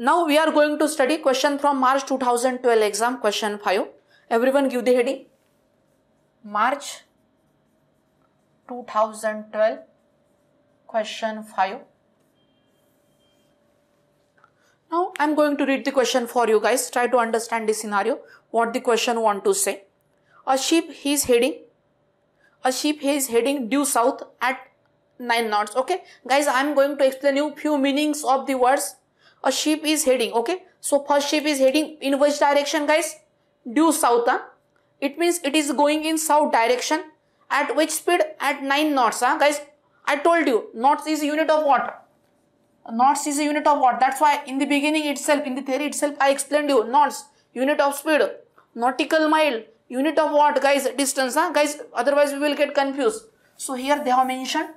Now we are going to study question from March 2012 exam, question 5. Everyone give the heading. March 2012 question 5. Now I am going to read the question for you guys. Try to understand the scenario, what the question want to say. A ship is heading due south at 9 knots. Okay guys, I am going to explain you few meanings of the words. A ship is heading. Okay, so first ship is heading in which direction guys? Due south. It means it is going in south direction. At which speed? At 9 knots. Guys, I told you knots is a unit of what? Knots is a unit of what? That's why in the beginning itself, in the theory itself, I explained you knots, unit of speed, nautical mile, unit of what guys? Distance. Guys, otherwise we will get confused. So here they have mentioned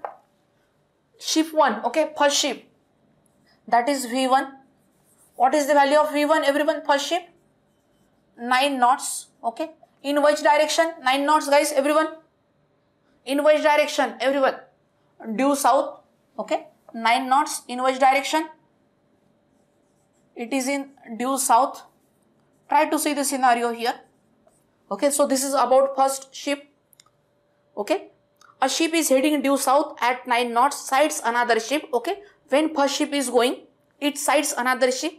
ship 1. Okay, first ship, that is V1. What is the value of V1 everyone? First ship 9 knots. Okay, in which direction? 9 knots guys, everyone. In which direction everyone? Due south. Okay, 9 knots in which direction? It is in due south. Try to see the scenario here. Okay, so this is about first ship. Okay, a ship is heading due south at 9 knots, sights another ship. Okay, when first ship is going, it sights another ship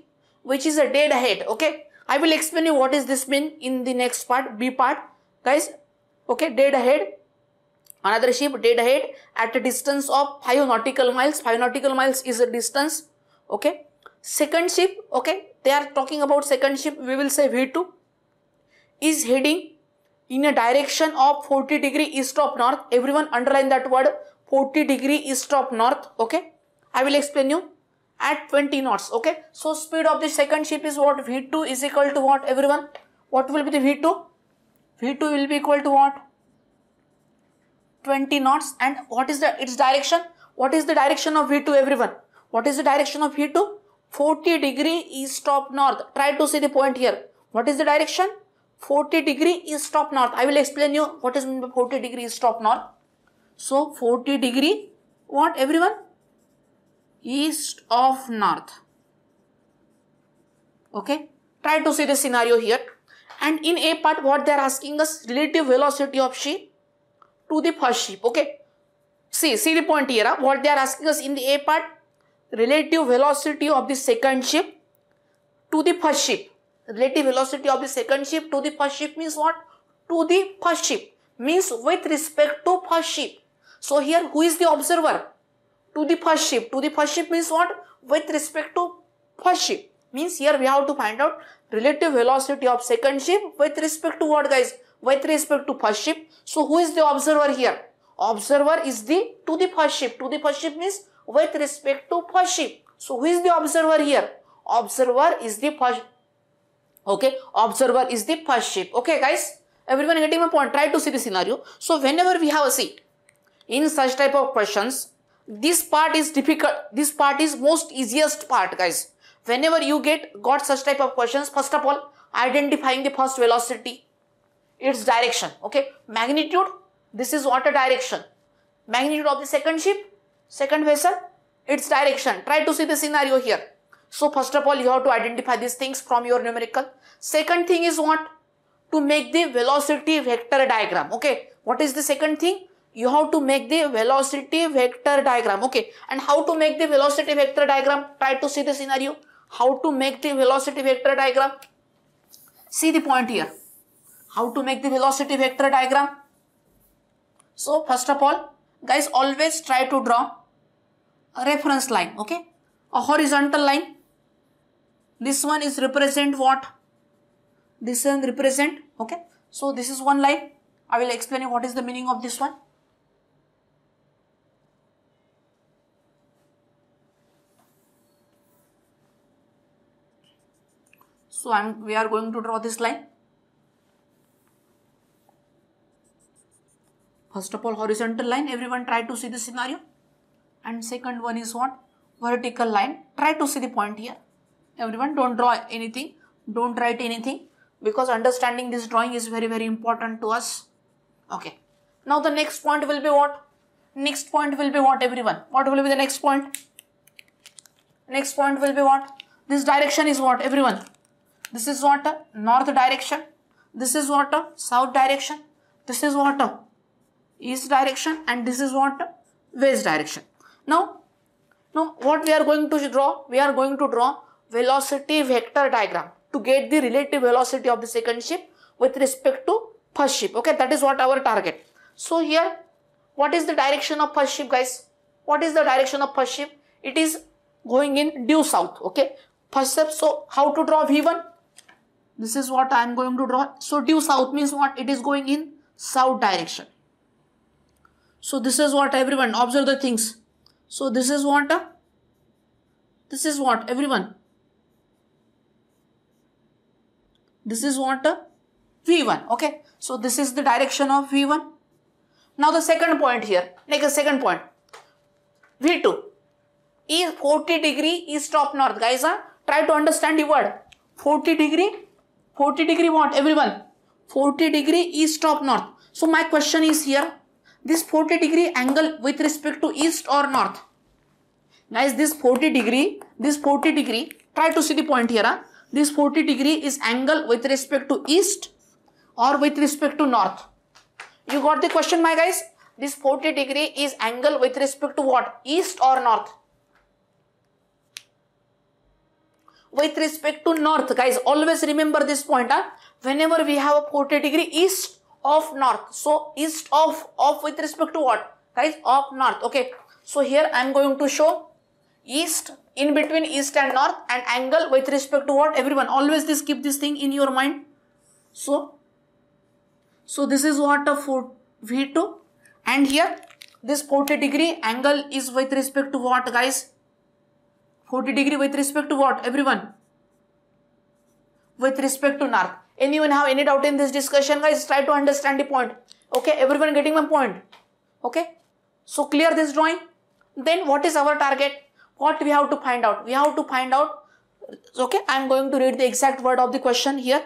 which is a dead ahead. Okay, I will explain you what is this mean in the next part, B part guys. Okay, dead ahead. Another ship dead ahead at a distance of 5 nautical miles. 5 nautical miles is a distance. Okay. Second ship, okay, they are talking about second ship, we will say V2, is heading in a direction of 40 degree east of north. Everyone underline that word, 40 degree east of north. Okay. I will explain you at 20 knots. Okay. So speed of the second ship is what? V2 is equal to what everyone? What will be the V2? V2 will be equal to what? 20 knots. And what is its direction? What is the direction of V2 everyone? What is the direction of V2? 40 degree east of north. Try to see the point here. What is the direction? 40 degree east of north. I will explain you what is meant by 40 degree east of north. So 40 degree what everyone? East of north. Okay. Try to see the scenario here. And in A part what they are asking us? Relative velocity of ship to the first ship. Okay, see the point here. What they are asking us in the A part, relative velocity of the second ship to the first ship. Relative velocity of the second ship to the first ship means what? To the first ship means with respect to first ship. So here who is the observer? To the first ship. To the first ship means what? With respect to first ship means here we have to find out relative velocity of second ship with respect to what guys? With respect to first ship. So who is the observer here? Observer is to the first ship. To the first ship means with respect to first ship. So who is the observer here? Observer is the first. Okay, observer is the first ship. Okay guys, everyone getting my point? Try to see the scenario. So whenever we have a seat in such type of questions, this part is difficult. This part is most easiest part guys. Whenever you got such type of questions, first of all identifying the first velocity, its direction. Okay, magnitude, this is what a direction. Magnitude of the second ship, second vessel, its direction. Try to see the scenario here. So first of all you have to identify these things from your numerical. Second thing is what? To make the velocity vector diagram. Okay, what is the second thing? You have to make the velocity vector diagram. Okay, and how to make the velocity vector diagram? Try to see the scenario. How to make the velocity vector diagram? See the point here. How to make the velocity vector diagram? So first of all guys, always try to draw a reference line. Okay, a horizontal line. This one is represent what? This one represent. Okay, so this is one line. I will explain you what is the meaning of this one. So we are going to draw this line. First of all horizontal line, everyone try to see the scenario. And second one is what? Vertical line. Try to see the point here. Everyone don't draw anything, don't write anything, because understanding this drawing is very very important to us. Okay. Now the next point will be what? Next point will be what everyone? What will be the next point? Next point will be what? This direction is what, everyone? This is what, north direction. This is what, south direction. This is what, east direction, and this is what, west direction. Now what we are going to draw? We are going to draw velocity vector diagram to get the relative velocity of the second ship with respect to first ship. Okay, that is what our target. So here, what is the direction of first ship, guys? What is the direction of first ship? It is going in due south. Okay, first ship. So how to draw V1? This is what I am going to draw. So due south means what? It is going in south direction. So this is what, everyone, observe the things. So this is what, everyone? This is what, V1. Okay, so this is the direction of V1. Now the second point here, like a second point, V2 is 40 degree east of north. Guys, try to understand the word 40 degree. 40 degree what, everyone? 40 degree east of north. So my question is here, this 40 degree angle with respect to east or north? Guys, this 40 degree, try to see the point here. This 40 degree is angle with respect to east or with respect to north? You got the question, my guys? This 40 degree is angle with respect to what? East or north? With respect to north, guys. Always remember this point. Whenever we have a 40 degree east of north. So east of with respect to what? Guys, of north. Okay. So here I am going to show east, in between east and north, and angle with respect to what, everyone? Always this, keep this thing in your mind. So this is what, for V2, and here this 40 degree angle is with respect to what, guys? 40 degree with respect to what, everyone? With respect to north. Anyone have any doubt in this discussion, guys? Try to understand the point. Okay, everyone getting my point? Okay, so clear this drawing. Then what is our target? What we have to find out? We have to find out, okay, I am going to read the exact word of the question here.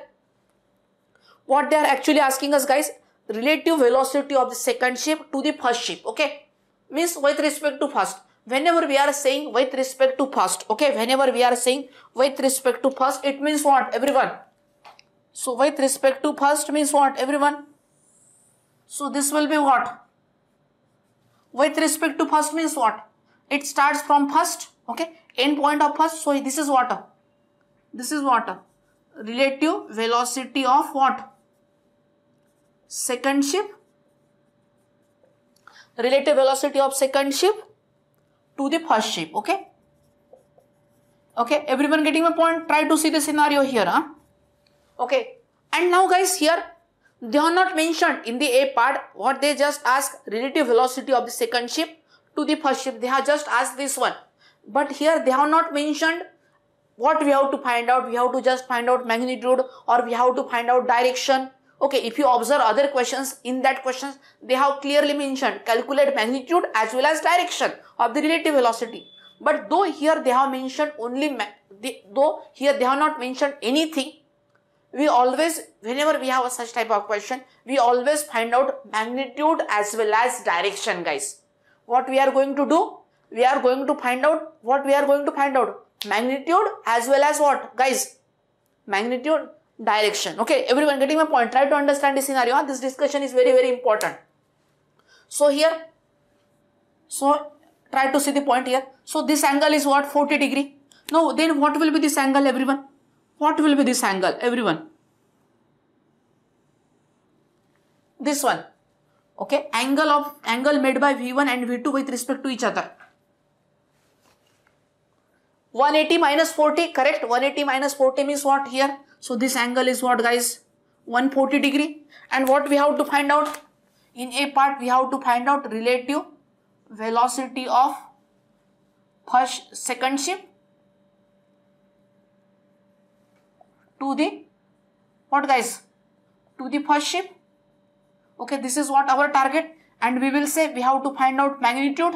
What they are actually asking us, guys, relative velocity of the second ship to the first ship, okay? Means with respect to first. Whenever we are saying with respect to first, okay, whenever we are saying with respect to first, it means what, everyone? So with respect to first means what, everyone? So this will be what? With respect to first means what? It starts from first, okay, end point of first. So this is what? This is what? Relative velocity of what? Second ship. Relative velocity of second ship to the first ship, okay? Okay, everyone getting my point? Try to see the scenario here, Okay, and now, guys, here they are not mentioned in the A part. What they just ask, relative velocity of the second ship to the first ship. They have just asked this one, but here they have not mentioned what we have to find out. We have to just find out magnitude, or we have to find out direction. Okay, if you observe other questions, in that questions they have clearly mentioned calculate magnitude as well as direction of the relative velocity. But though here they have mentioned only, though here they have not mentioned anything, we always, whenever we have such type of question, we always find out magnitude as well as direction, guys. What we are going to do? We are going to find out, what we are going to find out? Magnitude as well as what, guys? Magnitude, direction. Okay, everyone getting my point? Try to understand this scenario. This discussion is very, very important. So here, so try to see the point here. So this angle is what, 40 degree. Now then what will be this angle, everyone? What will be this angle, everyone? This one. Okay, angle made by V1 and V2 with respect to each other. 180 minus 40, correct? 180 minus 40 means what here? So this angle is what, guys? 140 degree. And what we have to find out? In A part, we have to find out relative velocity of second ship to the, what, guys? To the first ship. Okay, this is what our target. And we will say we have to find out magnitude.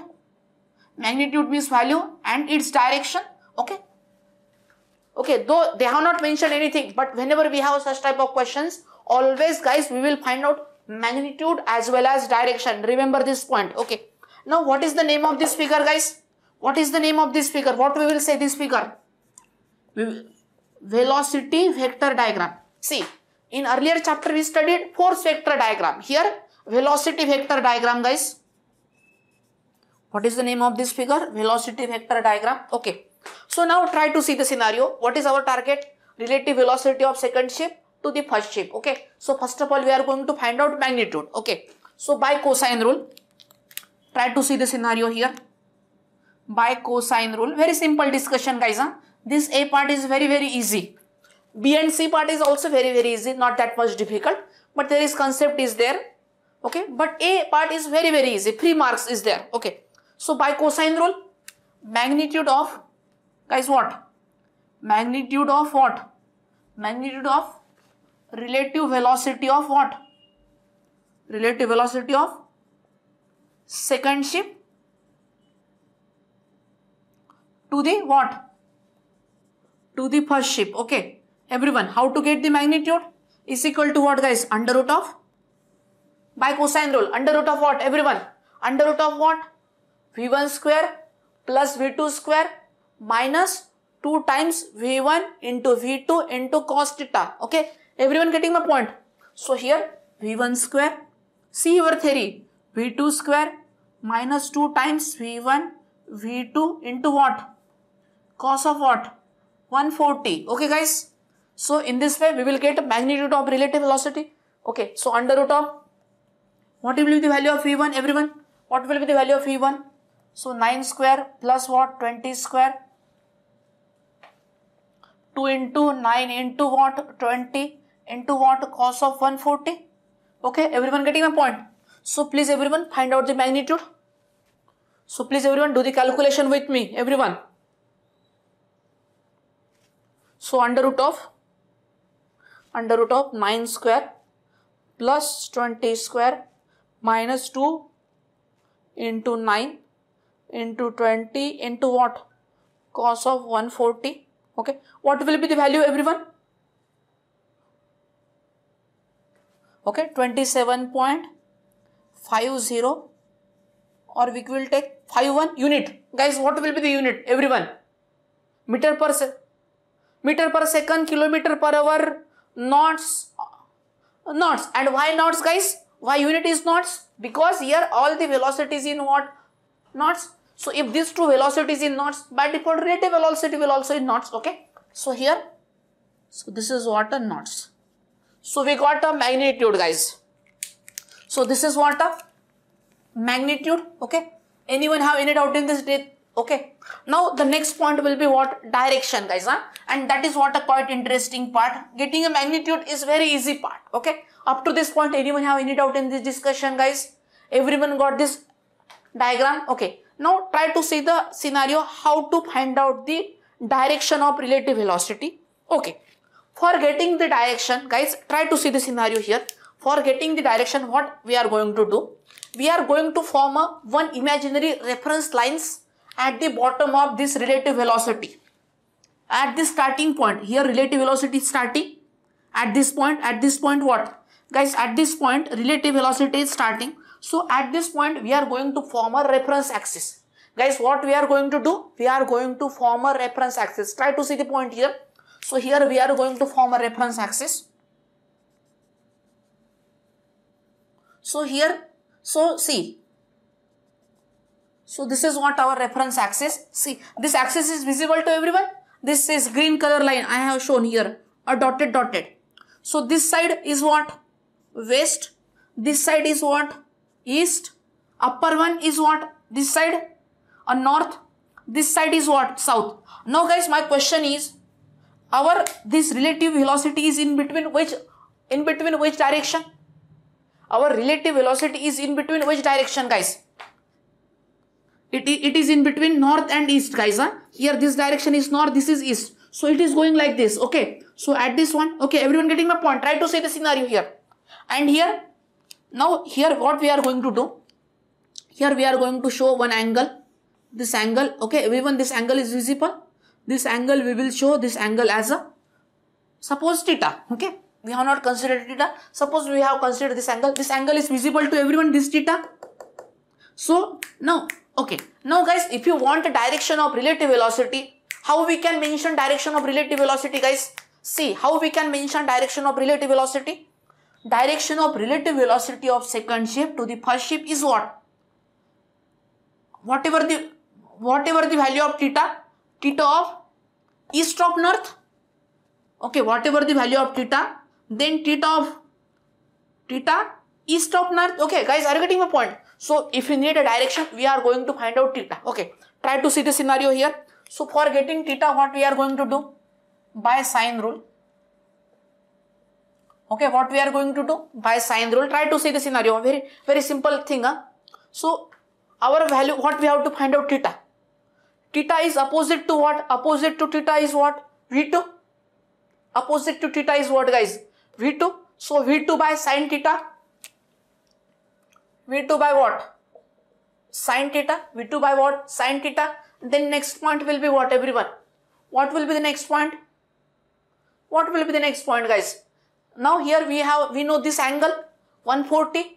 Magnitude means value and its direction. Okay. Okay, though they have not mentioned anything, but whenever we have such type of questions, always, guys, we will find out magnitude as well as direction. Remember this point. Okay. Now, what is the name of this figure, guys? What is the name of this figure? What we will say this figure? velocity vector diagram. See, in earlier chapter we studied force vector diagram. Here velocity vector diagram, guys. What is the name of this figure? Velocity vector diagram. Okay. So now try to see the scenario. What is our target? Relative velocity of second ship to the first ship. Okay. So first of all we are going to find out magnitude. Okay. So by cosine rule, try to see the scenario here. By cosine rule, very simple discussion, guys. Huh? This A part is very easy. B and C part is also very easy, not that much difficult, but there is concept is there, okay. But A part is very easy, 3 marks is there, okay. So by cosine rule, magnitude of, guys, what? Magnitude of what? Magnitude of relative velocity of what? Relative velocity of second ship to the what? To the first ship, okay. Everyone, how to get the magnitude is equal to what, guys? Under root of, by cosine rule, under root of what? Everyone, under root of what? V1 square plus V2 square minus 2 times V1 into V2 into cos theta. Okay, everyone getting my point? So here V1 square, see your theory, V2 square minus 2 times V1 V2 into what? Cos of what? 140. Okay, guys. So in this way we will get magnitude of relative velocity. Okay, so under root of, what will be the value of V1? Everyone, what will be the value of V1? So 9 square plus what? 20 square, 2 into 9 into what? 20 into what? Cos of 140. Okay, everyone getting my point? So please everyone find out the magnitude. So please everyone do the calculation with me, everyone. So under root of 9 square plus 20 square minus 2 into 9 into 20 into what? Cos of 140. Okay, what will be the value, everyone? Okay, 27.50, or we will take 51 unit. Guys, what will be the unit, everyone? Meter per second, kilometer per hour, knots. And why knots, guys? Why unit is knots? Because here all the velocities in what? Knots. So if these two velocities in knots, by default relative velocity will also in knots. Okay, so here, so this is what? A knots. So we got a magnitude, guys. So this is what? A magnitude. Okay, anyone have any doubt in this day? Okay, now the next point will be what? Direction, guys, huh? And that is what a quite interesting part. Getting a magnitude is very easy part, okay. Up to this point, anyone have any doubt in this discussion, guys? Everyone got this diagram? Okay, now try to see the scenario, how to find out the direction of relative velocity. Okay, for getting the direction, guys, try to see the scenario here. For getting the direction, what we are going to do? We are going to form a one imaginary reference lines at the bottom of this relative velocity, at this starting point. Here relative velocity is starting at this point. At this point what, guys? At this point relative velocity is starting. So at this point we are going to form a reference axis, guys. What we are going to do? We are going to form a reference axis. Try to see the point here. So here we are going to form a reference axis. So here, so see, so this is what our reference axis. See, this axis is visible to everyone. This is green color line I have shown here, a dotted. So this side is what? West. This side is what? East. Upper one is what? This side, a north. This side is what? South. Now guys, my question is, our this relative velocity is in between which direction? Our relative velocity is in between which direction, guys? It is in between north and east, guys. Huh? Here this direction is north, this is east. So it is going like this, okay. So at this one, okay, everyone getting my point? Try to see the scenario here. And here, now here what we are going to do? Here we are going to show one angle, this angle, okay. Everyone, this angle is visible. This angle, we will show this angle as a, suppose theta, okay. We have not considered theta. Suppose we have considered this angle. This angle is visible to everyone, this theta. So now, okay, now guys, if you want a direction of relative velocity, How we can mention direction of relative velocity, guys? See, how we can mention direction of relative velocity? Direction of relative velocity of second ship to the first ship is what? Whatever the value of theta of east of north. Okay, whatever the value of theta, then theta east of north. Okay, guys, are you getting my point? So if you need a direction, we are going to find out theta. Okay, try to see the scenario here. So for getting theta, what we are going to do? By sine rule. Okay, what we are going to do? By sine rule. Try to see the scenario. Very, very simple thing. Huh? So our value, what we have to find out? Theta. Theta is opposite to what? Opposite to theta is what? V2. Opposite to theta is what, guys? V2. So V2 by sine theta. V2 by what? Sine theta. V2 by what? Sine theta. Then next point will be what, everyone? What will be the next point? What will be the next point, guys? Now here we know this angle 140.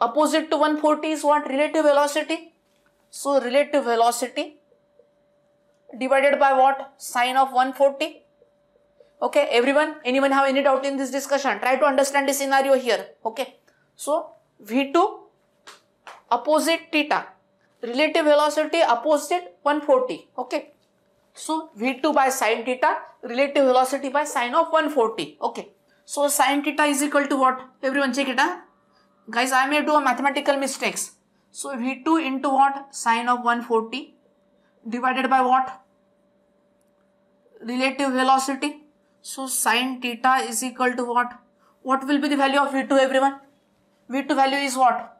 Opposite to 140 is what? Relative velocity. So relative velocity divided by what? Sine of 140. Okay, everyone, anyone have any doubt in this discussion? Try to understand the scenario here. Okay, so V2 opposite theta, relative velocity opposite 140. Okay, so V2 by sine theta, relative velocity by sine of 140. Okay, so sine theta is equal to what? Everyone check it out. Guys, I may do a mathematical mistakes. So V2 into what? Sine of 140 divided by what? Relative velocity. So sine theta is equal to what? What will be the value of V2, everyone? V2 value is what?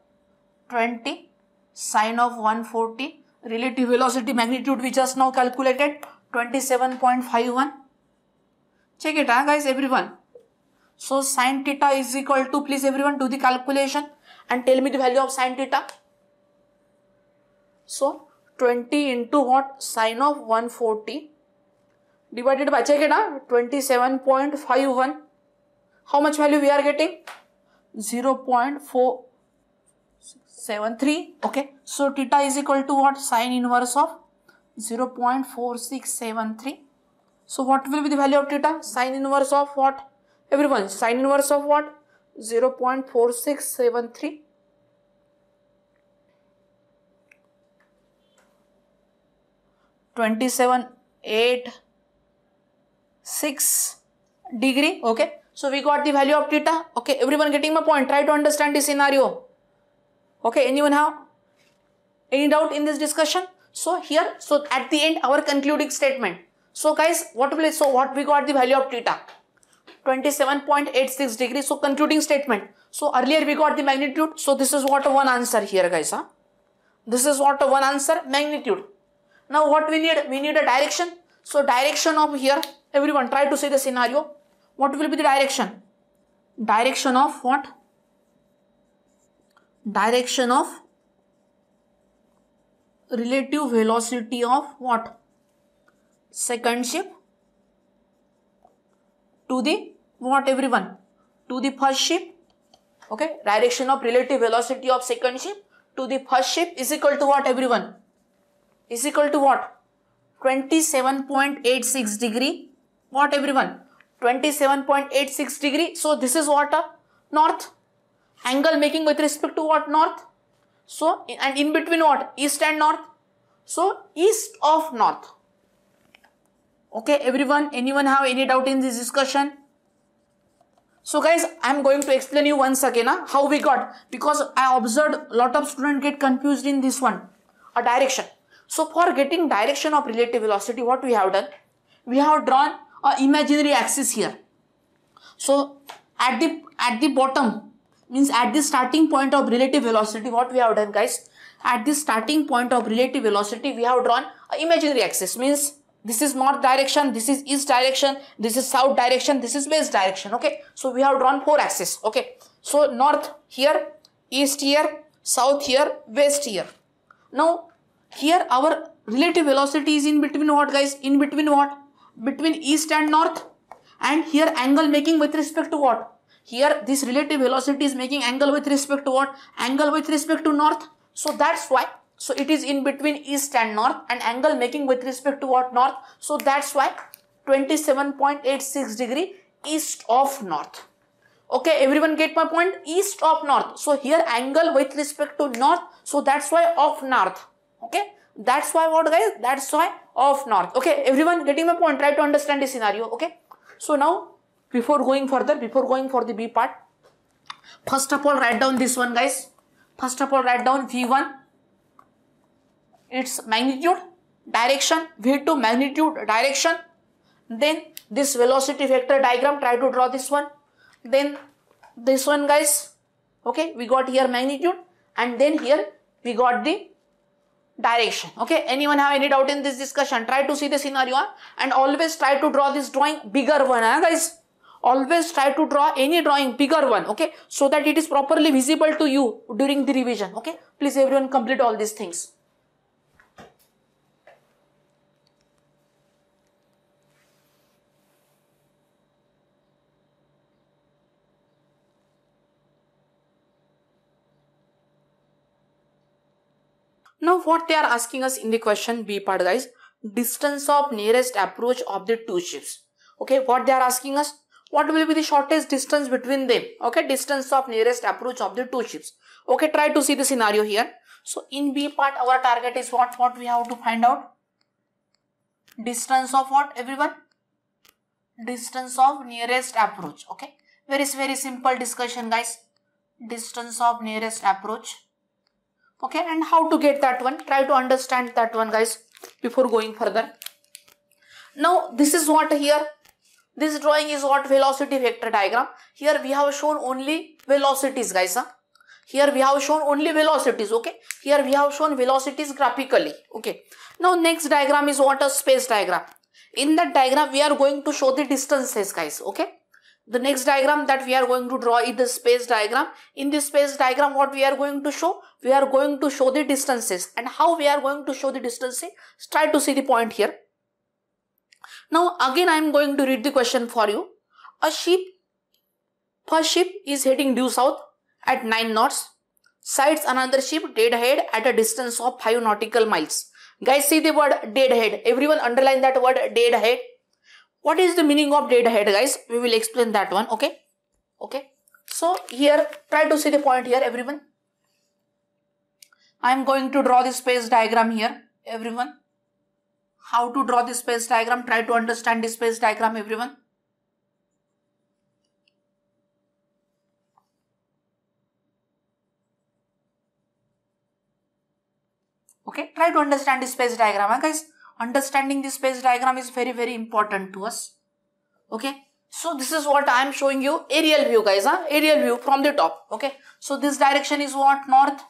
20. Sine of 140. Relative velocity magnitude we just now calculated. 27.51. Check it, guys, everyone. So sine theta is equal to, please everyone do the calculation and tell me the value of sine theta. So 20 into what? Sine of 140. Divided by, check it out, 27.51. How much value we are getting? 0.473. Okay, so theta is equal to what? Sine inverse of 0.4673. So what will be the value of theta? Sine inverse of what, everyone? Sine inverse of what? 0.4673. .278 6 degree. Okay, so we got the value of theta. Okay, everyone getting my point? Try to understand this scenario. Okay, anyone have any doubt in this discussion? So here, so at the end, our concluding statement. So guys, what we got the value of theta? 27.86 degree. So concluding statement. So earlier we got the magnitude. So this is what one answer here, guys. Huh? This is what one answer, magnitude. Now what we need? We need a direction. So direction of here, everyone try to see the scenario. What will be the direction? Direction of what? Direction of relative velocity of what? Second ship to the what, everyone? To the first ship. Okay, direction of relative velocity of second ship to the first ship is equal to what, everyone? Is equal to what? 27.86 degree. What, everyone? 27.86 degree. So this is what, north angle making with respect to what, north. So and in between what? East and north. So east of north. Okay, everyone, anyone have any doubt in this discussion? So guys, I am going to explain you once again how we got, because I observed a lot of students get confused in this one, a direction. So for getting direction of relative velocity, what we have done? We have drawn an imaginary axis here. So at the bottom, means at the starting point of relative velocity, what we have done, guys? At the starting point of relative velocity, we have drawn an imaginary axis. Means this is north direction, this is east direction, this is south direction, this is west direction. Okay, so we have drawn four axes. Okay, so north here, east here, south here, west here. Now here our relative velocity is in between what, guys? In between what? Between east and north. And here angle making with respect to what? Here this relative velocity is making angle with respect to what? Angle with respect to north. So that's why So it is in between east and north, and angle making with respect to what? North. So that's why 27.86 degree east of north. Okay, everyone get my point? East of north. So here angle with respect to north. So that's why of north. Okay, that's why what, guys? That's why of north. Okay, everyone getting my point? Try to understand this scenario. Okay, so now before going further, before going for the B part, first of all write down this one, guys. First of all write down V1. Its magnitude, direction, V2 magnitude, direction. Then this velocity vector diagram, try to draw this one. Then this one, guys. Okay, we got here magnitude, and then here we got the direction. Okay, anyone have any doubt in this discussion? Try to see the scenario, and always try to draw this drawing bigger one, guys. Always try to draw any drawing bigger one. Okay, so that it is properly visible to you during the revision. Okay, please everyone complete all these things. Now what they are asking us in the question B part, guys, distance of nearest approach of the two ships. Okay, what they are asking us, what will be the shortest distance between them? Okay, distance of nearest approach of the two ships. Okay, try to see the scenario here. So in B part, our target is what? What we have to find out? Distance of what, everyone? Distance of nearest approach. Okay, very simple discussion, guys. Distance of nearest approach. Okay, and how to get that one? Try to understand that one, guys, before going further. Now, this is what here? This drawing is what? Velocity vector diagram. Here we have shown only velocities, guys. Here we have shown only velocities, okay? Here we have shown velocities graphically, okay? Now, next diagram is what? A space diagram. In that diagram, we are going to show the distances, guys, okay? The next diagram that we are going to draw is the space diagram. In this space diagram, what we are going to show? We are going to show the distances. And how we are going to show the distances? Try to see the point here. Now, again, I am going to read the question for you. A ship, first ship is heading due south at 9 knots. Sights another ship deadhead at a distance of 5 nautical miles. Guys, see the word deadhead. Everyone underline that word deadhead. What is the meaning of deadhead, guys? We will explain that one, okay? Okay. So, here, try to see the point here, everyone. I am going to draw the space diagram here, everyone. How to draw the space diagram? Try to understand the space diagram, everyone. Okay, try to understand the space diagram, guys. Understanding the space diagram is very important to us. Okay, so this is what I am showing you, aerial view, guys, aerial view from the top. Okay, so this direction is what? North.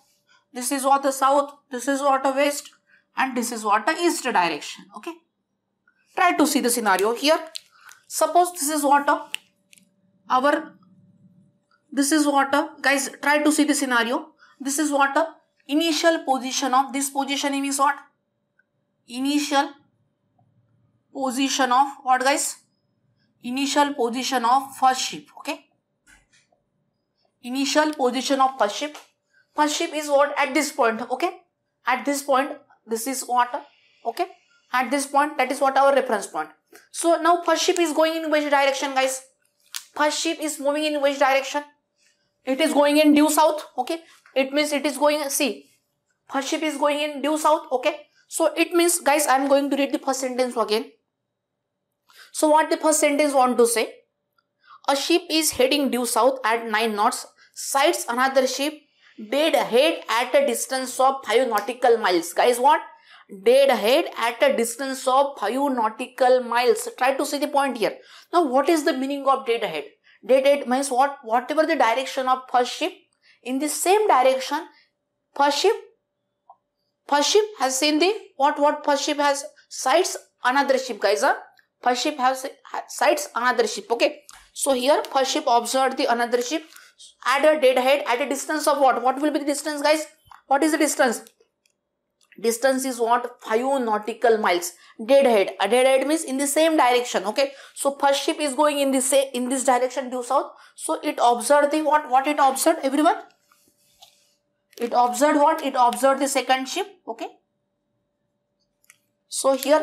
This is what? The south. This is what? The west. And this is what? The east direction. Okay, try to see the scenario here. Suppose this is what? Guys, try to see the scenario. This is what? Initial position of this position is what? Initial position of what, guys? Initial position of first ship. Okay, initial position of first ship. First ship is what? At this point. Okay, at this point, this is what? Okay, at this point, that is what? Our reference point. So now first ship is going in which direction, guys? First ship is moving in which direction? It is going in due south. Okay, it means it is going, see, first ship is going in due south. Okay, so it means, guys, I am going to read the first sentence again. So what the first sentence want to say? A ship is heading due south at 9 knots, sights another ship dead ahead at a distance of 5 nautical miles. Guys, what? Dead ahead at a distance of 5 nautical miles. Try to see the point here. Now, what is the meaning of dead ahead? Dead ahead means what? Whatever the direction of first ship, in the same direction, first ship has seen the what first ship has? Sights another ship, guys. First ship has sights another ship. Okay, so here first ship observed the another ship at a deadhead at a distance of what? What will be the distance, guys? What is the distance? Distance is what? 5 nautical miles. Deadhead. A deadhead means in the same direction. Okay, so first ship is going in this direction due south. So it observed the what? What it observed, everyone? It observed what? It observed the second ship. Okay. So here,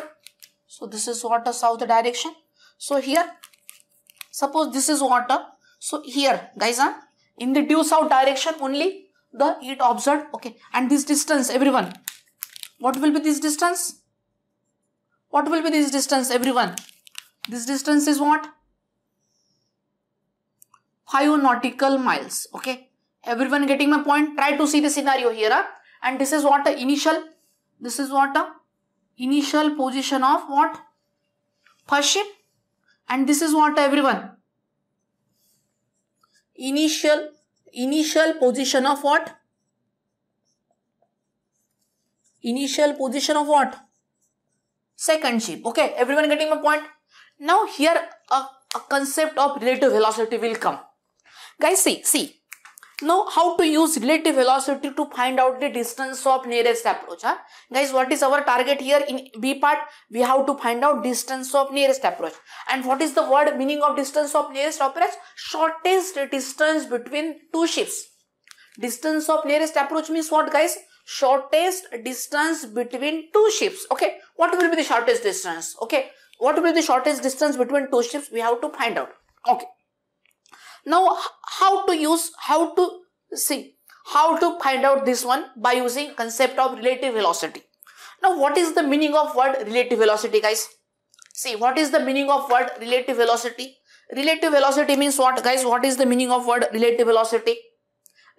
so this is water south direction. So here, suppose this is water. So here, guys, in the due south direction only the it observed. Okay. And this distance, everyone. What will be this distance? What will be this distance, everyone? This distance is what? 5 nautical miles. Okay. Everyone getting my point? Try to see the scenario here. And this is what the initial, this is what the initial position of what? First ship. And this is what everyone? Initial position of what? Initial position of what? Second ship. Okay, everyone getting my point? Now here a concept of relative velocity will come. Guys, see. Now, how to use relative velocity to find out the distance of nearest approach? Huh? Guys, what is our target here in B part? We have to find out distance of nearest approach. And what is the word meaning of distance of nearest approach? Shortest distance between two ships. Distance of nearest approach means what, guys? Shortest distance between two ships. Okay. What will be the shortest distance? Okay. What will be the shortest distance between two ships? We have to find out. Okay. Now, how to find out this one by using concept of relative velocity. Now, what is the meaning of word relative velocity, guys? See, what is the meaning of word relative velocity? Relative velocity means what, guys? What is the meaning of word relative velocity?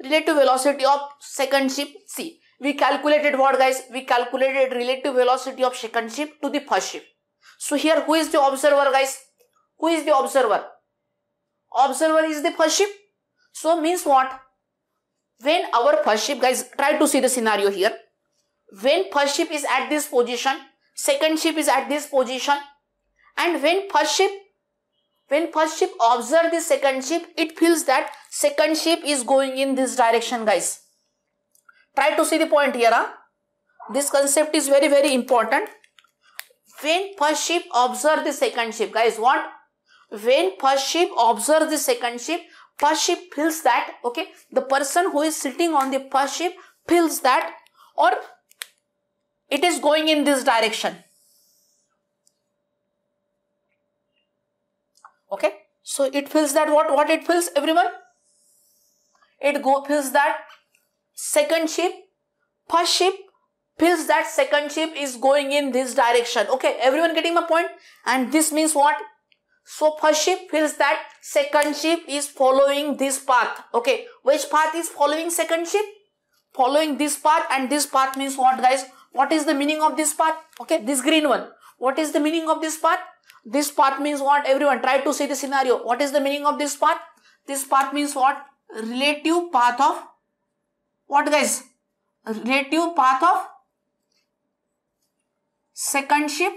Relative velocity of second ship. See, we calculated what, guys? We calculated relative velocity of second ship to the first ship. So, here who is the observer, guys? Who is the observer? Observer is the first ship. So means what? When our first ship, guys, try to see the scenario here. When first ship is at this position, second ship is at this position, and when first ship observes the second ship, it feels that second ship is going in this direction, guys. Try to see the point here. This concept is very, very important. When first ship observes the second ship, guys, what? When first ship observes the second ship, first ship feels that, okay, the person who is sitting on the first ship feels that, or it is going in this direction. Okay, so it feels that what it feels, everyone? It feels that first ship feels that second ship is going in this direction. Okay, everyone getting my point? And this means what? So first ship feels that second ship is following this path. Okay, which path is following second ship? Following this path. And this path means what, guys? What is the meaning of this path? Okay, this green one. What is the meaning of this path? This path means what, everyone? Try to see the scenario. What is the meaning of this path? This path means what? Relative path of what, guys? Relative path of second ship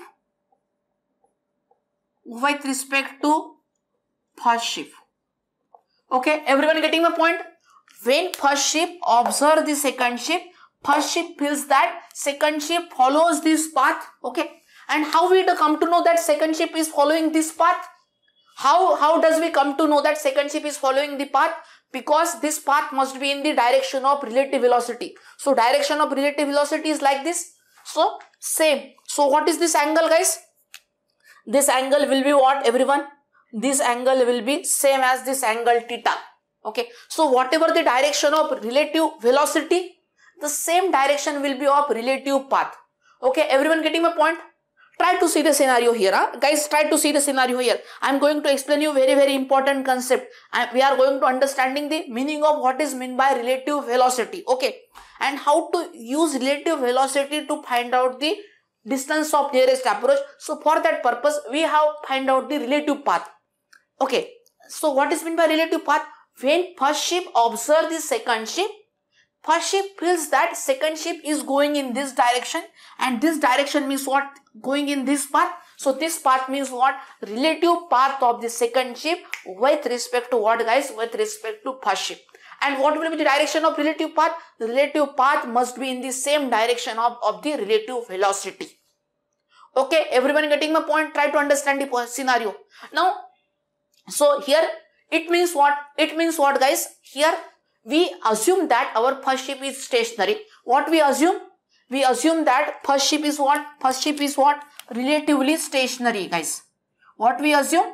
with respect to first ship. Okay, everyone getting my point? When first ship observes the second ship, first ship feels that second ship follows this path. Okay, and how we come to know that second ship is following this path? How does we come to know that second ship is following the path? Because this path must be in the direction of relative velocity. So direction of relative velocity is like this. So same. So what is this angle, guys? This angle will be what, everyone? This angle will be same as this angle theta. Okay. So whatever the direction of relative velocity, the same direction will be of relative path. Okay. Everyone getting my point? Try to see the scenario here. Guys, try to see the scenario here. I am going to explain you very, very important concept. We are going to understanding the meaning of what is meant by relative velocity. Okay. And how to use relative velocity to find out the distance of nearest approach. So for that purpose, we have find out the relative path. Okay. So what is meant by relative path? When first ship observes the second ship, first ship feels that second ship is going in this direction, and this direction means what? Going in this path. So this path means what? Relative path of the second ship with respect to what, guys? With respect to first ship. And what will be the direction of relative path? The relative path must be in the same direction of the relative velocity. Okay, everyone getting my point? Try to understand the scenario. Now, so here, it means what, guys? Here, we assume that our first ship is stationary. What we assume? We assume that first ship is what? First ship is what? Relatively stationary, guys. What we assume?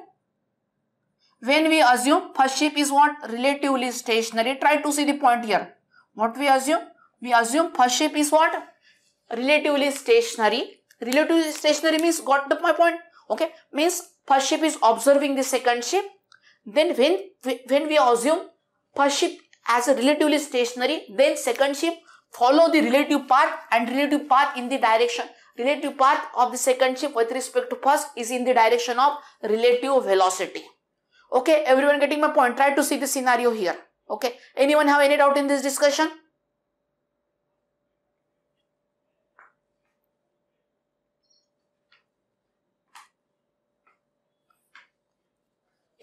When we assume first ship is what? Relatively stationary. Try to see the point here. What we assume? We assume first ship is what? Relatively stationary. Relatively stationary means, got my point? Okay, means first ship is observing the second ship. Then when we assume first ship as a relatively stationary, then second ship follow the relative path, and relative path in the direction, relative path of the second ship with respect to first is in the direction of relative velocity. Okay, everyone getting my point? Try to see the scenario here. Okay, anyone have any doubt in this discussion?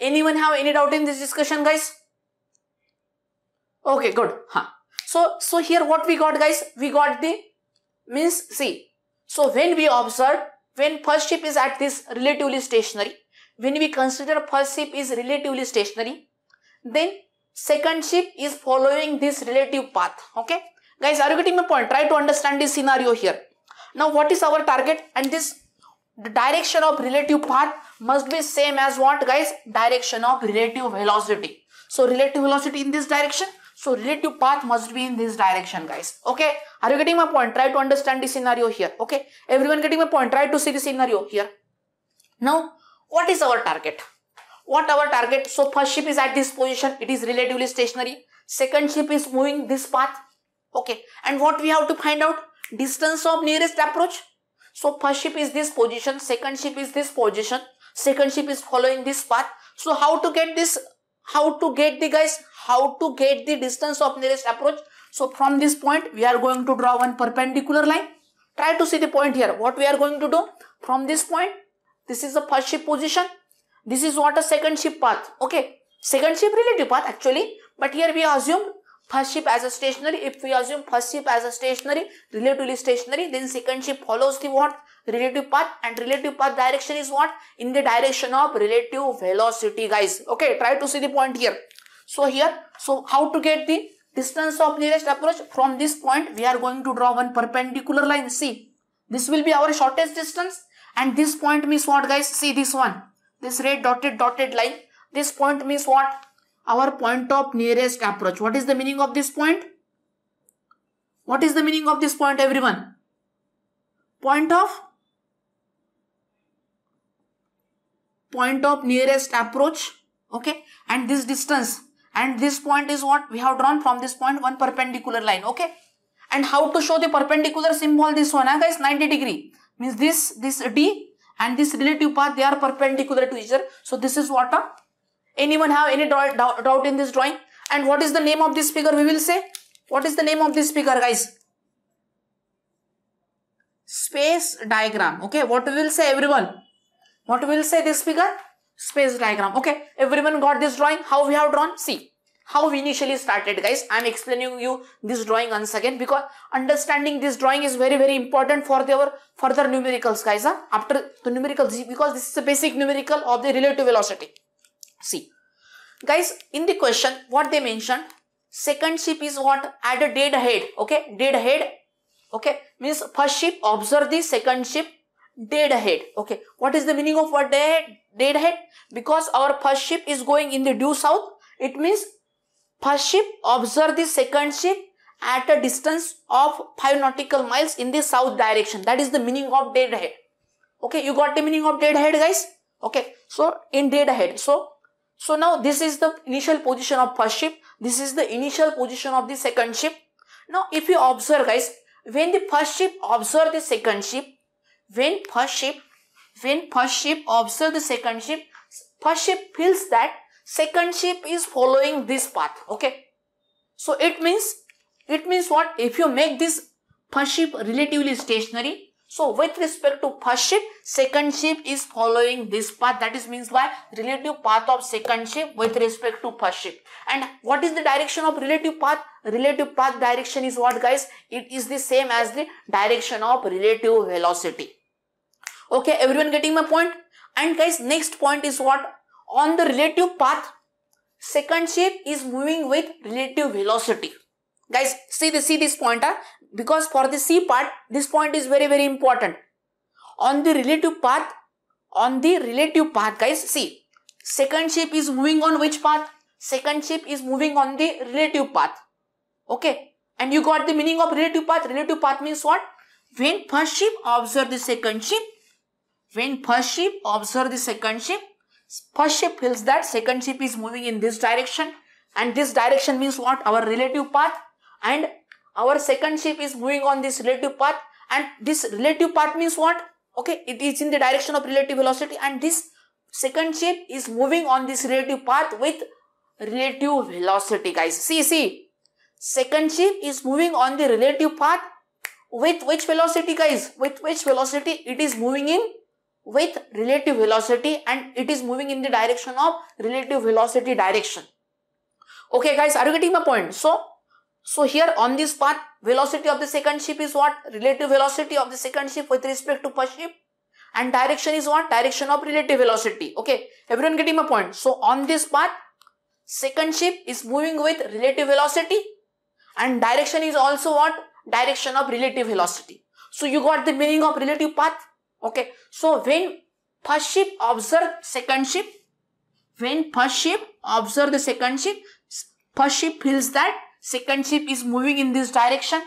Anyone have any doubt in this discussion, guys? Okay, good. Huh. So here what we got, guys? We got the means, see. So when we observe, when first ship is at this relatively stationary, when we consider first ship is relatively stationary, then second ship is following this relative path. Okay, guys, are you getting my point? Try to understand this scenario here. Now, what is our target? And this, the direction of relative path must be same as what, guys? Direction of relative velocity. So relative velocity in this direction. So relative path must be in this direction, guys. Okay, are you getting my point? Try to understand the scenario here. Okay, everyone getting my point? Try to see the scenario here. Now, what is our target? What our target? So first ship is at this position. It is relatively stationary. Second ship is moving this path. Okay, and what we have to find out? Distance of nearest approach. So first ship is this position, second ship is this position, second ship is following this path. So how to get this, how to get the, guys, how to get the distance of nearest approach? So from this point, we are going to draw one perpendicular line. Try to see the point here. What we are going to do? From this point, this is the first ship position. This is what, a second ship path. Okay, second ship relative path actually. But here we assume first ship as a stationary. If we assume first ship as a stationary, relatively stationary, then second ship follows the what? Relative path, and relative path direction is what? In the direction of relative velocity, guys. Okay, try to see the point here. So here, so how to get the distance of nearest approach? From this point, we are going to draw one perpendicular line. See, this will be our shortest distance, and this point means what, guys? See this one, this red dotted line. This point means what? Our point of nearest approach. What is the meaning of this point? What is the meaning of this point, everyone? Point of nearest approach. Okay, and this distance, and this point is what we have drawn. From this point, one perpendicular line. Okay, and how to show the perpendicular symbol? This one, guys, 90 degree means this D and this relative path, they are perpendicular to each other. So this is what a. Anyone have any doubt in this drawing? And what is the name of this figure? We will say, what is the name of this figure, guys? Space diagram. Okay, what we will say, everyone? What we will say this figure? Space diagram. Okay, everyone got this drawing? How we have drawn? See, how we initially started, guys. I am explaining you this drawing once again, because understanding this drawing is very, very important for our further numericals, guys. Huh? After the numericals, because this is the basic numerical of the relative velocity. See, guys, in the question, what they mentioned, second ship is what? At a dead head. Okay, dead head. Okay, means first ship observe the second ship dead head. Okay, what is the meaning of what dead head? Because our first ship is going in the due south, it means first ship observe the second ship at a distance of 5 nautical miles in the south direction. That is the meaning of dead head. Okay, you got the meaning of dead head, guys? Okay, so in dead head. So now this is the initial position of first ship. This is the initial position of the second ship. Now if you observe, guys, when the first ship observe the second ship, when first ship observe the second ship, first ship feels that second ship is following this path. Okay. So it means what? If you make this first ship relatively stationary, so with respect to first ship, second ship is following this path. That is means by relative path of second ship with respect to first ship. And what is the direction of relative path? Relative path direction is what, guys? It is the same as the direction of relative velocity. Okay, everyone getting my point? And guys, next point is what? On the relative path, second ship is moving with relative velocity. Guys, see this point, because for the C part, this point is very important. On the relative path, guys, see, second ship is moving on which path? Second ship is moving on the relative path. Okay, and you got the meaning of relative path. Relative path means what? When first ship observes the second ship, first ship feels that second ship is moving in this direction, and this direction means what? Our relative path, and our second ship is moving on this relative path, and this relative path means what? Okay, it is in the direction of relative velocity, and this second ship is moving on this relative path with relative velocity, guys. See, second ship is moving on the relative path with which velocity, guys? With which velocity it is moving in? With relative velocity, and it is moving in the direction of relative velocity direction. Okay, guys, are you getting my point? So here on this path, velocity of the second ship is what? Relative velocity of the second ship with respect to first ship, and direction is what? Direction of relative velocity. Okay, everyone getting my point? So on this path, second ship is moving with relative velocity, and direction is also what? Direction of relative velocity. So you got the meaning of relative path. Okay, so when first ship observes the second ship, first ship feels that second ship is moving in this direction,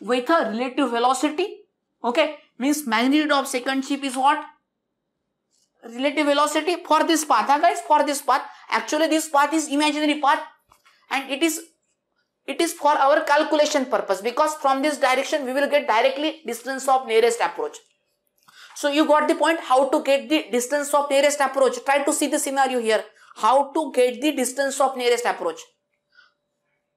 with a relative velocity. Okay, means magnitude of second ship is what? Relative velocity for this path, guys, for this path. Actually, this path is imaginary path, and it is for our calculation purpose, because from this direction we will get directly distance of nearest approach. So you got the point, how to get the distance of nearest approach. Try to see the scenario here. How to get the distance of nearest approach.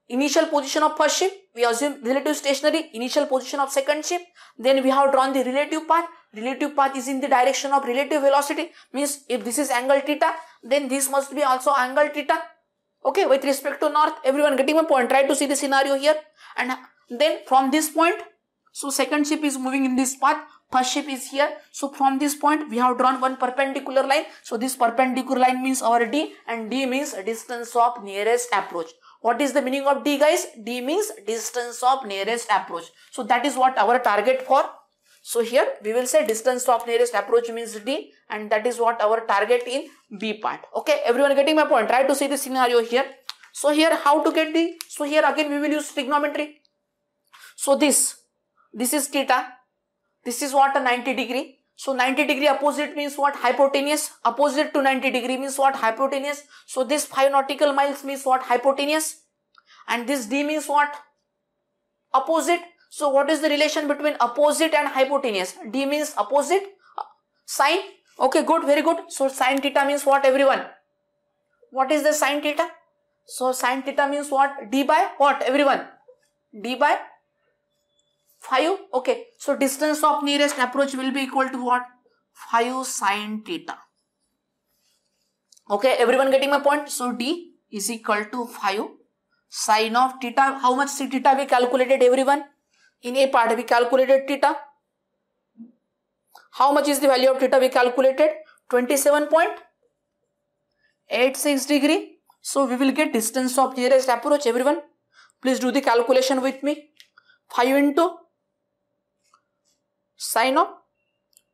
Initial position of first ship, we assume relative stationary. Initial position of second ship, then we have drawn the relative path. Relative path is in the direction of relative velocity, means if this is angle theta, then this must be also angle theta. Okay, with respect to north. Everyone getting my point? Try to see the scenario here. And then from this point, so second ship is moving in this path, first ship is here. So from this point, we have drawn one perpendicular line. So this perpendicular line means our D, and D means distance of nearest approach. What is the meaning of D, guys? D means distance of nearest approach. So that is what our target for. So here we will say distance of nearest approach means D, and that is what our target in B part. Okay, everyone getting my point? Try to see the scenario here. So here how to get D? So here again we will use trigonometry. So this is theta. This is what? A 90 degree. So 90 degree opposite means what? Hypotenuse. Opposite to 90 degree means what? Hypotenuse. So this 5 nautical miles means what? Hypotenuse. And this D means what? Opposite. So what is the relation between opposite and hypotenuse? D means opposite, sine. Okay, good, very good. So sine theta means what, everyone? What is the sine theta? So sine theta means what? D by what, everyone? D by 5. Okay, so distance of nearest approach will be equal to what? 5 sine theta. Okay, everyone getting my point? So D is equal to 5 sine of theta. How much theta we calculated, everyone? In A part we calculated theta. How much is the value of theta we calculated? 27.86 degree. So we will get distance of nearest approach, everyone. Please do the calculation with me. 5 into sine of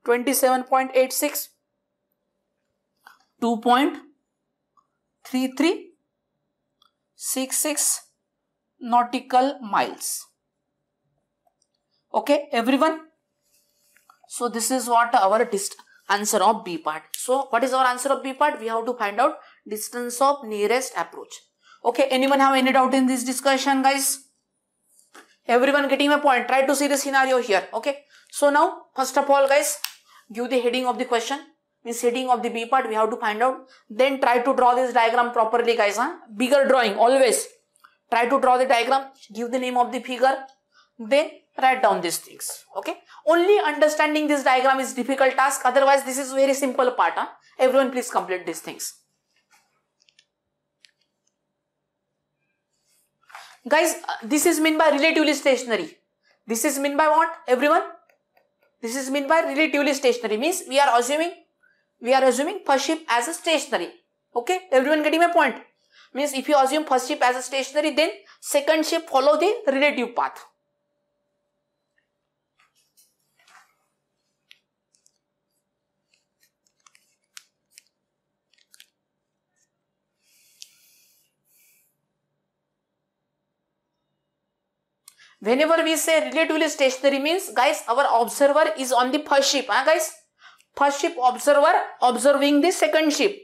27.86, 2.3366 nautical miles. Okay, everyone. So this is what our answer of B part. So what is our answer of B part? We have to find out distance of nearest approach. Okay, anyone have any doubt in this discussion, guys? Everyone getting my point? Try to see the scenario here. Okay, so now first of all, guys, give the heading of the question. Means heading of the B part we have to find out. Then try to draw this diagram properly, guys. Bigger drawing always. Try to draw the diagram. Give the name of the figure. Then write down these things. Okay, only understanding this diagram is difficult task, otherwise this is very simple part. Everyone please complete these things, guys. This is meant by relatively stationary. This is meant by what, everyone? This is meant by relatively stationary, means we are assuming first ship as a stationary, Okay, everyone getting my point? Means if you assume first ship as a stationary, then second ship follow the relative path. Whenever we say relatively stationary means, guys, our observer is on the first ship. Huh, guys? First ship observer observing the second ship.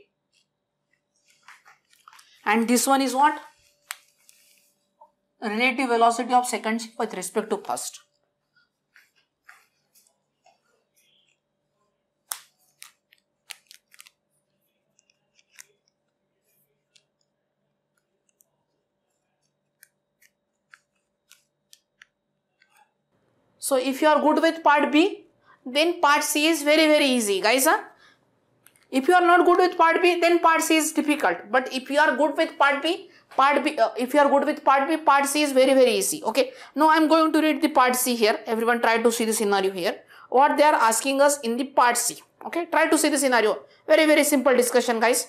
And this one is what? Relative velocity of second ship with respect to first. So if you are good with part B, then part C is very easy, guys. Huh? If you are not good with part B, then part C is difficult. But if you are good with part B, part C is very easy. Okay. Now I am going to read the part C here. Everyone try to see the scenario here. What they are asking us in the part C. Okay. Try to see the scenario. Very simple discussion, guys.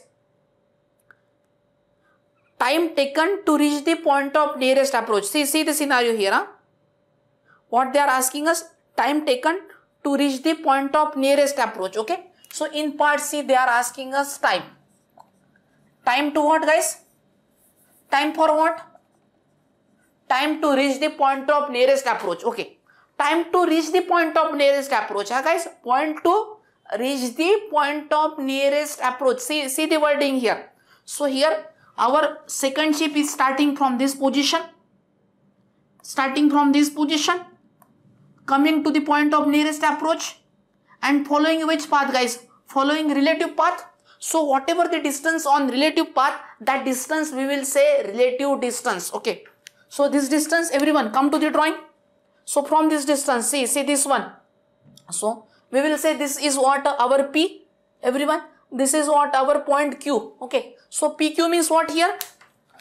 Time taken to reach the point of nearest approach. See the scenario here. Huh? What they are asking us, time taken to reach the point of nearest approach. Okay. So in part C, they are asking us time. Time to what, guys? Time for what? Time to reach the point of nearest approach. Okay. Time to reach the point of nearest approach. Huh, guys? Point to reach the point of nearest approach. See the wording here. So here our second ship is starting from this position. Coming to the point of nearest approach and following which path, guys? Following relative path. So whatever the distance on relative path, that distance we will say relative distance. Okay. So this distance, everyone come to the drawing. So from this distance, see this one. So we will say this is what our P. Everyone, this is what our point Q. Okay. So PQ means what here?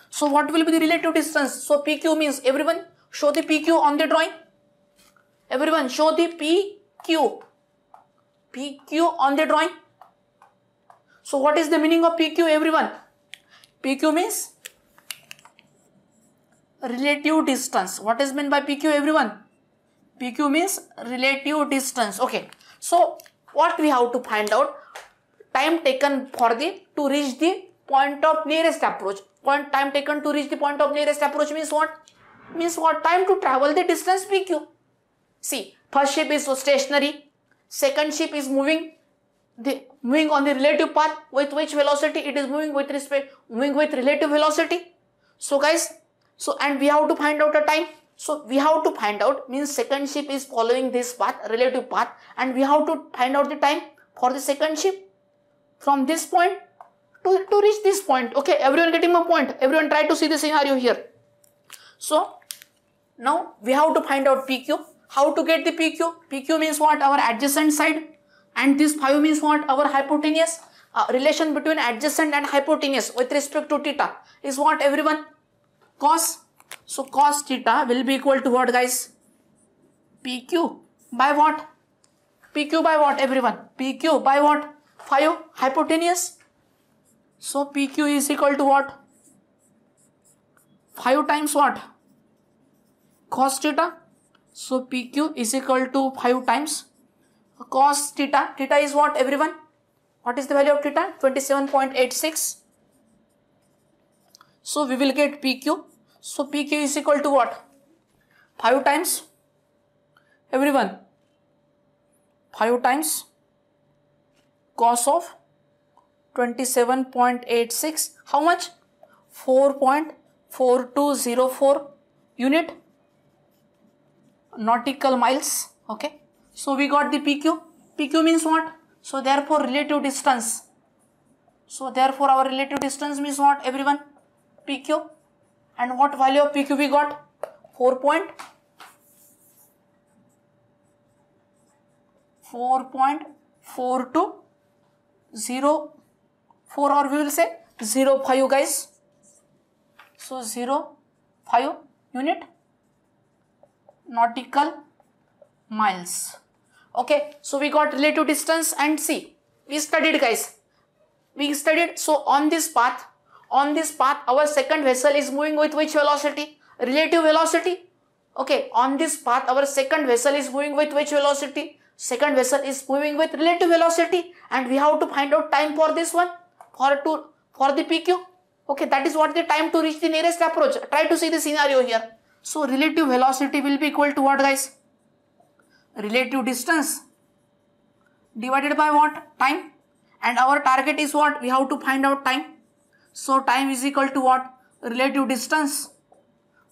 So what will be the relative distance? So PQ means, everyone show the PQ on the drawing. Everyone show the PQ. PQ on the drawing. So what is the meaning of PQ, everyone? PQ means relative distance. What is meant by PQ, everyone? PQ means relative distance. Okay. So what we have to find out? Time taken for the to reach the point of nearest approach. Time taken to reach the point of nearest approach means what? Time to travel the distance PQ. See, first ship is stationary. Second ship is moving on the relative path. With which velocity it is moving? With relative velocity. So guys, and we have to find out a time. So we have to find out, means second ship is following this path, relative path, and we have to find out the time for the second ship from this point to reach this point. Okay, everyone getting my point? Everyone try to see the scenario here. So now we have to find out PQ. How to get the PQ? PQ means what? Our adjacent side, and this phi means what? Our hypotenuse. Relation between adjacent and hypotenuse with respect to theta is what, everyone? Cos. So cos theta will be equal to what, guys? PQ by what? PQ by what, everyone? PQ by what? Phi, hypotenuse. So PQ is equal to what? 5 times what? Cos theta. So PQ is equal to 5 times cos theta. Theta is what, everyone? What is the value of theta? 27.86. So we will get PQ. So PQ is equal to what? 5 times, everyone, 5 times cos of 27.86, how much? 4.4204 unit nautical miles. Okay. So we got the PQ. PQ means what? So therefore relative distance. So therefore our relative distance means what, everyone? PQ. And what value of PQ we got? 4.4204, or we will say 0.5, guys. So 0.5 unit nautical miles. Okay, so we got relative distance, and see, we studied, guys, we studied. So on this path our second vessel is moving with which velocity? Relative velocity. Okay, on this path our second vessel is moving with which velocity? Second vessel is moving with relative velocity, and we have to find out time for this one, for the PQ. Okay, that is what the time to reach the nearest approach. Try to see the scenario here. So relative velocity will be equal to what, guys? Relative distance divided by what? Time. And our target is what? We have to find out time. So time is equal to what? Relative distance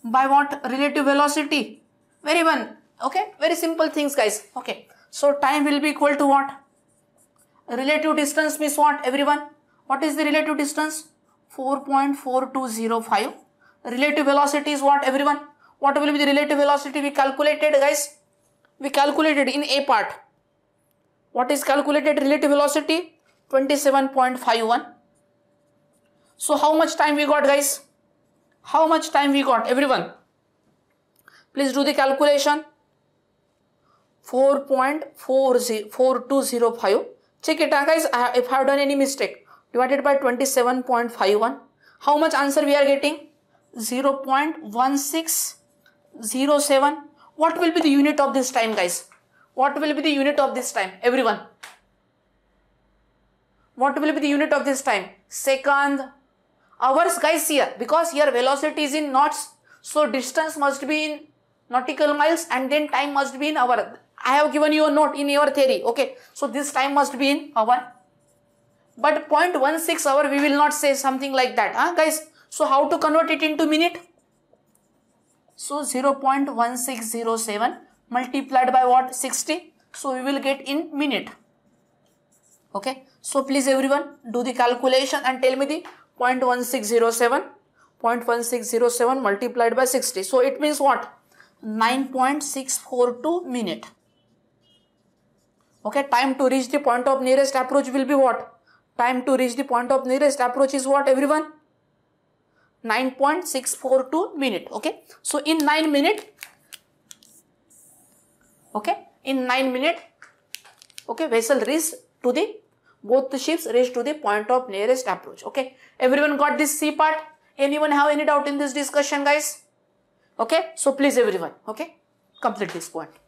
by what? Relative velocity. Very one. Okay, very simple things, guys. Okay, so time will be equal to what? Relative distance means what, everyone? What is the relative distance? 4.4205. Relative velocity is what, everyone? What will be the relative velocity we calculated, guys? We calculated in a part. What is calculated relative velocity? 27.51. So how much time we got, guys? How much time we got, everyone? Please do the calculation. 4.4205. Check it out, guys. If I have done any mistake, divided by 27.51. How much answer we are getting? 0.1607. What will be the unit of this time, guys? What will be the unit of this time, everyone? What will be the unit of this time? Second. Hours, guys, here. Because here velocity is in knots. So distance must be in nautical miles and then time must be in hour. I have given you a note in your theory. Okay. So this time must be in hour. But 0.16 hour we will not say something like that, huh, guys. So how to convert it into minute? So 0.1607 multiplied by what? 60. So we will get in minute. Okay. So please everyone do the calculation and tell me the 0.1607 multiplied by 60. So it means what? 9.642 minute. Okay. Time to reach the point of nearest approach will be what? Time to reach the point of nearest approach is what, everyone? 9.642 minute. Okay. So in 9 minute. Okay. In 9 minute. Okay. Vessel reached to the, both the ships reached to the point of nearest approach. Okay. Everyone got this C part? Anyone have any doubt in this discussion, guys? Okay. So please everyone. Okay. Complete this point.